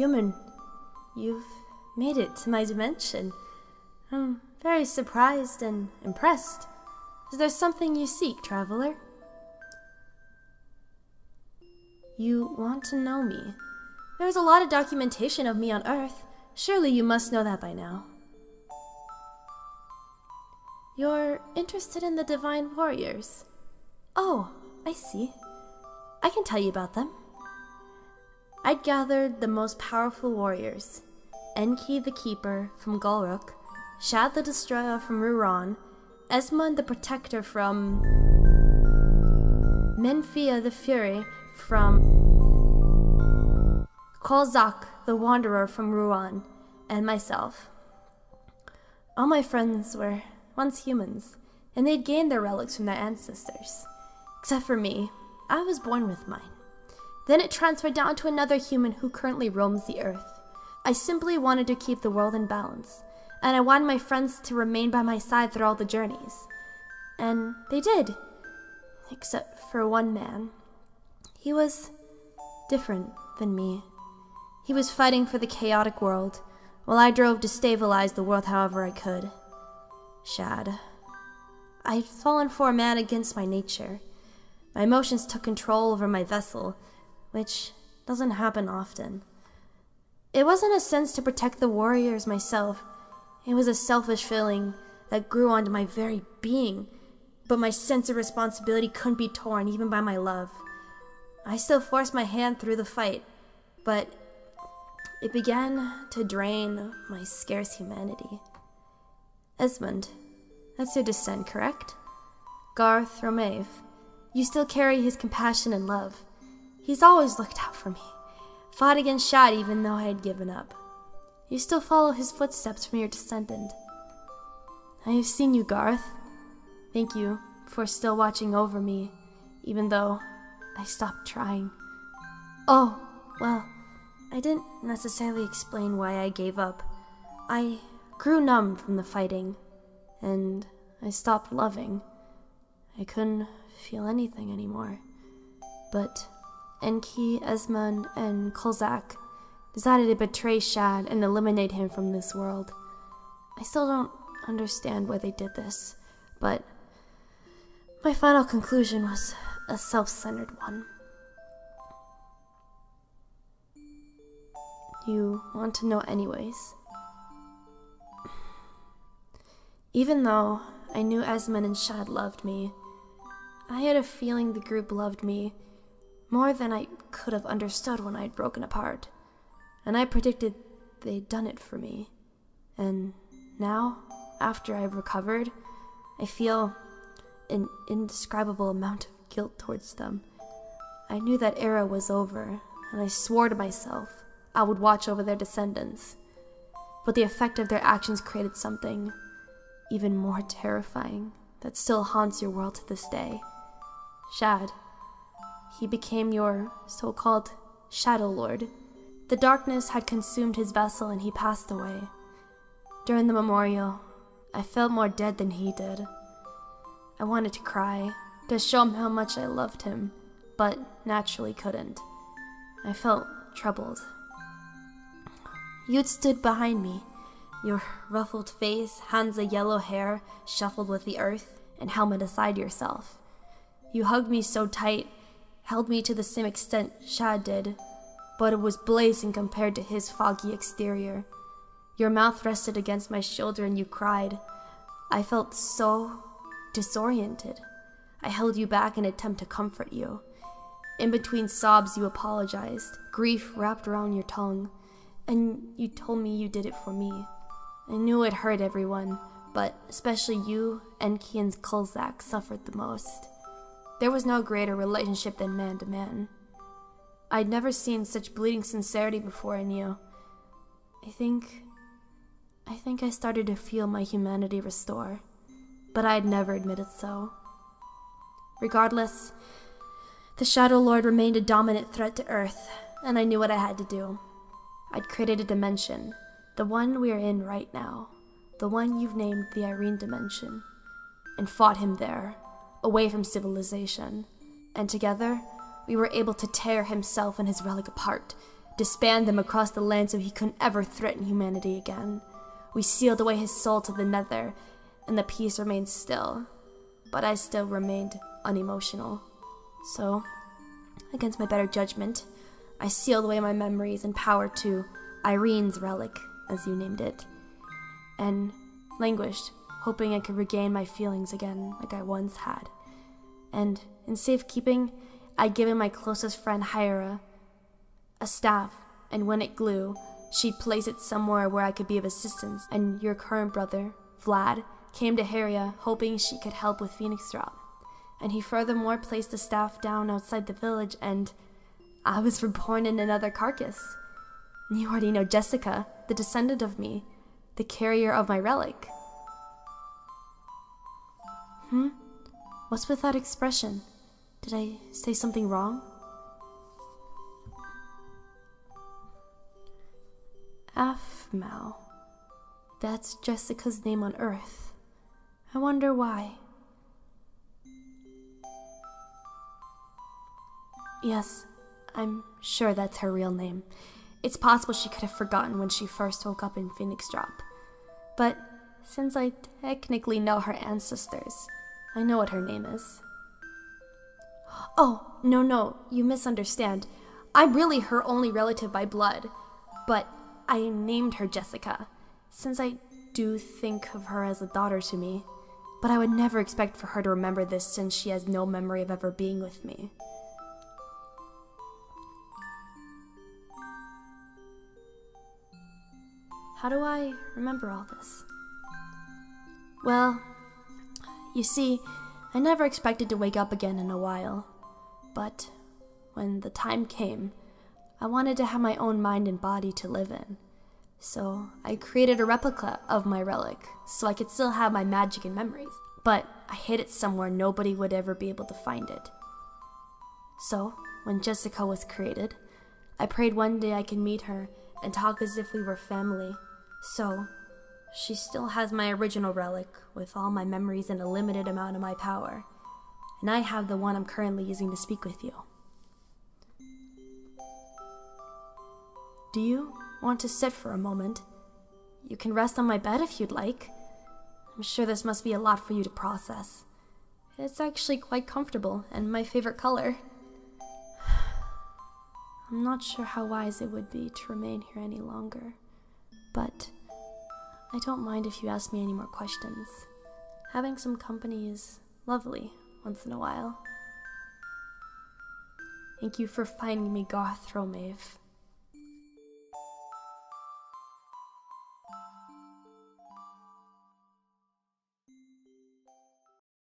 Human, you've made it to my dimension. I'm very surprised and impressed. Is there something you seek, traveler? You want to know me. There's a lot of documentation of me on Earth. Surely you must know that by now. You're interested in the Divine Warriors. Oh, I see. I can tell you about them. I'd gathered the most powerful warriors. Enki the Keeper from Galruk, Shad the Destroyer from Ruran, Esmond the Protector from... Menphia the Fury from... Kolzak the Wanderer from Ruan, and myself. All my friends were once humans, and they'd gained their relics from their ancestors. Except for me, I was born with mine. Then it transferred down to another human who currently roams the earth. I simply wanted to keep the world in balance, and I wanted my friends to remain by my side through all the journeys. And they did, except for one man. He was different than me. He was fighting for the chaotic world, while I drove to stabilize the world however I could. Shad. I'd fallen for a man against my nature. My emotions took control over my vessel, which doesn't happen often. It wasn't a sense to protect the warriors myself. It was a selfish feeling that grew onto my very being, but my sense of responsibility couldn't be torn even by my love. I still forced my hand through the fight, but it began to drain my scarce humanity. Esmond, that's your descent, correct? Garroth Ro'meave, you still carry his compassion and love. He's always looked out for me, fought against Shad even though I had given up. You still follow his footsteps from your descendant. I have seen you, Garth. Thank you for still watching over me, even though I stopped trying. Oh, well, I didn't necessarily explain why I gave up. I grew numb from the fighting, and I stopped loving. I couldn't feel anything anymore. But Enki, Esmond, and Kolzak decided to betray Shad and eliminate him from this world. I still don't understand why they did this, but my final conclusion was a self-centered one. You want to know anyways. Even though I knew Esmond and Shad loved me, I had a feeling the group loved me more than I could have understood when I had broken apart. And I predicted they'd done it for me. And now, after I've recovered, I feel an indescribable amount of guilt towards them. I knew that era was over, and I swore to myself I would watch over their descendants. But the effect of their actions created something even more terrifying that still haunts your world to this day. Shad. He became your so-called Shadow Lord. The darkness had consumed his vessel and he passed away. During the memorial, I felt more dead than he did. I wanted to cry, to show him how much I loved him, but naturally couldn't. I felt troubled. You'd stood behind me, your ruffled face, hands of yellow hair shuffled with the earth, and helmet aside yourself. You hugged me so tight, held me to the same extent Shad did, but it was blazing compared to his foggy exterior. Your mouth rested against my shoulder and you cried. I felt so disoriented. I held you back in an attempt to comfort you. In between sobs, you apologized. Grief wrapped around your tongue, and you told me you did it for me. I knew it hurt everyone, but especially you and Kian's Kolzak suffered the most. There was no greater relationship than man to man. I'd never seen such bleeding sincerity before in you. I think I started to feel my humanity restore, but I'd never admitted so. Regardless, the Shadow Lord remained a dominant threat to Earth, and I knew what I had to do. I'd created a dimension, the one we're in right now, the one you've named the Irene Dimension, and fought him there, away from civilization, and together, we were able to tear himself and his relic apart, disband them across the land so he couldn't ever threaten humanity again. We sealed away his soul to the nether, and the peace remained still. But I still remained unemotional. So, against my better judgment, I sealed away my memories and power to Irene's relic, as you named it, and languished, hoping I could regain my feelings again like I once had. And in safekeeping, I'd given my closest friend Hyra a staff, and when it grew, she'd place it somewhere where I could be of assistance, and your current brother, Vlad, came to Haria hoping she could help with Phoenix Drop. And he furthermore placed the staff down outside the village, and I was reborn in another carcass. You already know Jessica, the descendant of me, the carrier of my relic. What's with that expression? Did I say something wrong? Aphmau. That's Jessica's name on Earth. I wonder why. Yes, I'm sure that's her real name. It's possible she could have forgotten when she first woke up in Phoenix Drop. But since I technically know her ancestors, I know what her name is. Oh, no, you misunderstand. I'm really her only relative by blood, but I named her Jessica, since I do think of her as a daughter to me. But I would never expect for her to remember this since she has no memory of ever being with me. How do I remember all this? Well, you see, I never expected to wake up again in a while. But when the time came, I wanted to have my own mind and body to live in. So I created a replica of my relic so I could still have my magic and memories. But I hid it somewhere nobody would ever be able to find it. So when Jessica was created, I prayed one day I could meet her and talk as if we were family. So she still has my original relic, with all my memories and a limited amount of my power. And I have the one I'm currently using to speak with you. Do you want to sit for a moment? You can rest on my bed if you'd like. I'm sure this must be a lot for you to process. It's actually quite comfortable, and my favorite color. I'm not sure how wise it would be to remain here any longer, but I don't mind if you ask me any more questions. Having some company is lovely once in a while. Thank you for finding me, Garroth Ro'meave.